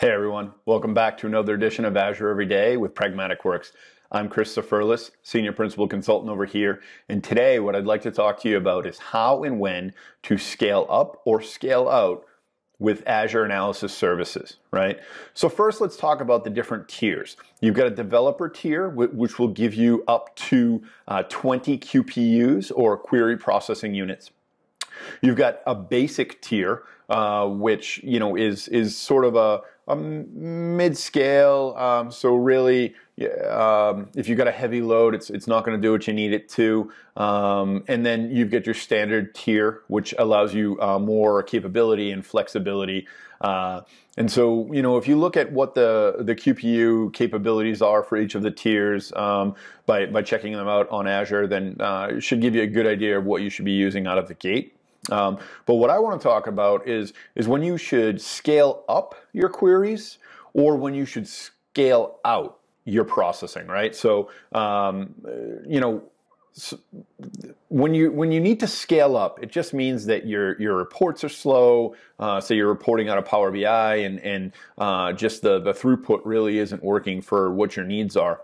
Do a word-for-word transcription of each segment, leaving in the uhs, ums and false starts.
Hey everyone, welcome back to another edition of Azure Every Day with Pragmatic Works. I'm Chris Deferlis, Senior Principal Consultant over here, and today what I'd like to talk to you about is how and when to scale up or scale out with Azure Analysis Services, right? So first let's talk about the different tiers. You've got a developer tier, which will give you up to uh, twenty Q P Us or query processing units. You've got a basic tier, uh, which you know is is sort of a, a mid-scale. Um, so really, um, if you've got a heavy load, it's it's not going to do what you need it to. Um, and then you've got your standard tier, which allows you uh, more capability and flexibility. Uh, and so you know if you look at what the the Q P U capabilities are for each of the tiers um, by by checking them out on Azure, then uh, it should give you a good idea of what you should be using out of the gate. Um, but what I want to talk about is, is when you should scale up your queries or when you should scale out your processing, right? So, um, you know, so when you when you need to scale up, it just means that your your reports are slow. Uh, so you're reporting out of Power B I, and and uh, just the the throughput really isn't working for what your needs are.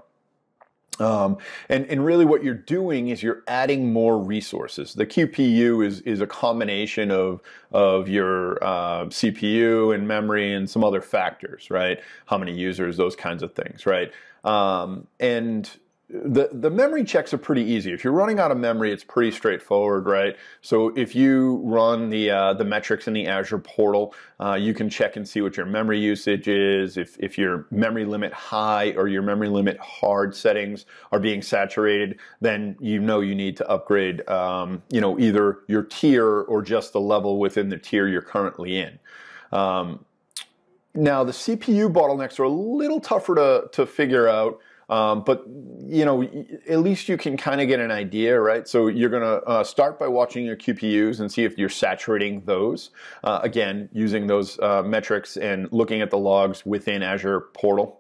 Um, and, and really what you're doing is you're adding more resources. The Q P U is, is a combination of, of your uh, C P U and memory and some other factors, right? How many users, those kinds of things, right? Um, and the, the memory checks are pretty easy. If you're running out of memory, it's pretty straightforward, right? So if you run the, uh, the metrics in the Azure portal, uh, you can check and see what your memory usage is, if, if your memory limit high or your memory limit hard settings are being saturated, then you know you need to upgrade um, you know, either your tier or just the level within the tier you're currently in. Um, now the C P U bottlenecks are a little tougher to, to figure out. Um, but, you know, at least you can kind of get an idea, right? So you're going to uh, start by watching your Q P Us and see if you're saturating those. Uh, again, using those uh, metrics and looking at the logs within Azure Portal.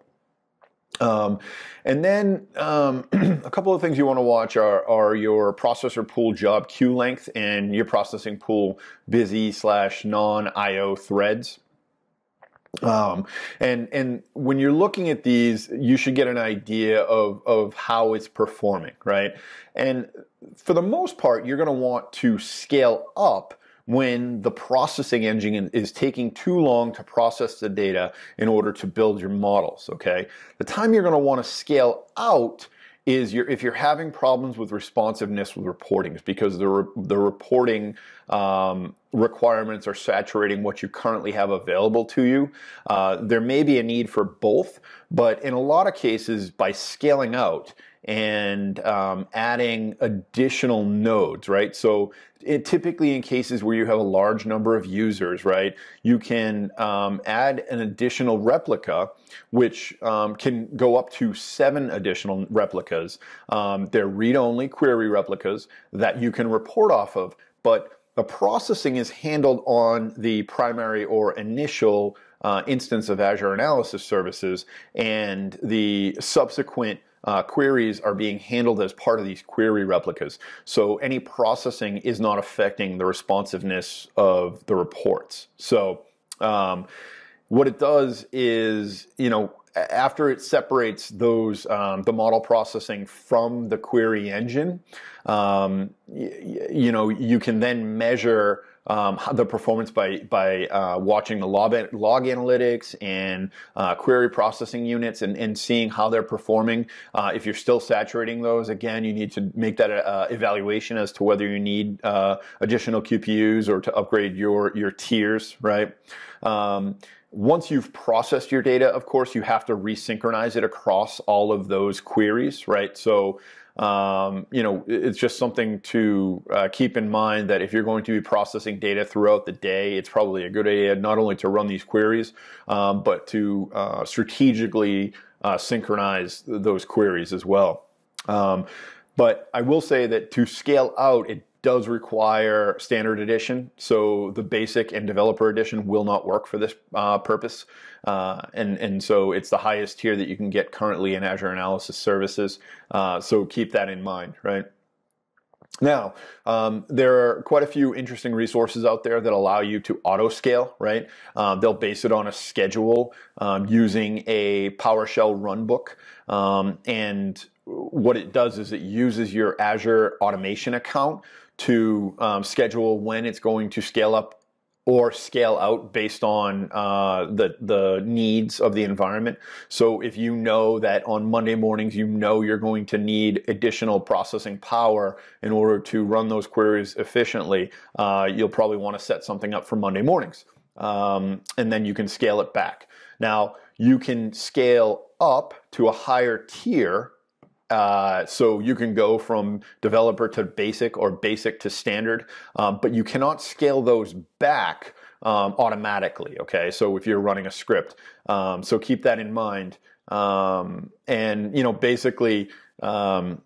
Um, and then um, a couple of things you want to watch are, are your processor pool job queue length and your processing pool busy slash non I O threads. Um, and, and when you're looking at these, you should get an idea of, of how it's performing, right? And for the most part, you're going to want to scale up when the processing engine is taking too long to process the data in order to build your models, okay? The time you're going to want to scale out is you're, if you're having problems with responsiveness with reportings, because the, re, the reporting um, requirements are saturating what you currently have available to you. Uh, there may be a need for both, but in a lot of cases, by scaling out and um, adding additional nodes, right? So it, typically in cases where you have a large number of users, right, you can um, add an additional replica, which um, can go up to seven additional replicas. Um, they're read-only query replicas that you can report off of, but the processing is handled on the primary or initial uh, instance of Azure Analysis Services, and the subsequent Uh, queries are being handled as part of these query replicas. So any processing is not affecting the responsiveness of the reports. So um, what it does is, you know, after it separates those, um, the model processing from the query engine, um, you know, you can then measure Um, the performance by, by uh, watching the log, log analytics and uh, query processing units and, and seeing how they're performing. Uh, if you're still saturating those, again, you need to make that uh, evaluation as to whether you need uh, additional Q P Us or to upgrade your, your tiers, right? Um, Once you've processed your data, of course, you have to resynchronize it across all of those queries, right? So, um, you know, it's just something to uh, keep in mind that if you're going to be processing data throughout the day, it's probably a good idea not only to run these queries, um, but to uh, strategically uh, synchronize those queries as well. Um, but I will say that to scale out, it does require standard edition, so the basic and developer edition will not work for this uh, purpose, uh, and, and so it's the highest tier that you can get currently in Azure Analysis Services, uh, so keep that in mind, right? Now, um, there are quite a few interesting resources out there that allow you to auto scale, right? Um, they'll base it on a schedule um, using a PowerShell runbook. Um, and what it does is it uses your Azure automation account to um, schedule when it's going to scale up or scale out based on uh, the, the needs of the environment. So if you know that on Monday mornings, you know you're going to need additional processing power in order to run those queries efficiently, uh, you'll probably want to set something up for Monday mornings. Um, and then you can scale it back. Now, you can scale up to a higher tier. Uh, so you can go from developer to basic or basic to standard, um, but you cannot scale those back um, automatically, okay? So if you're running a script. Um, so keep that in mind. Um, and, you know, basically um,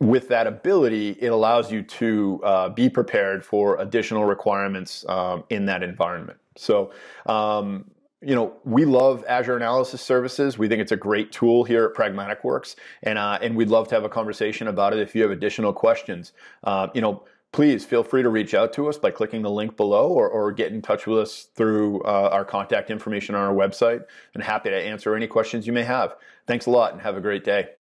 with that ability, it allows you to uh, be prepared for additional requirements um, in that environment. So, um, you know, we love Azure Analysis Services. We think it's a great tool here at Pragmatic Works, and uh, and we'd love to have a conversation about it. If you have additional questions, uh, you know, please feel free to reach out to us by clicking the link below, or, or get in touch with us through uh, our contact information on our website. And happy to answer any questions you may have. Thanks a lot, and have a great day.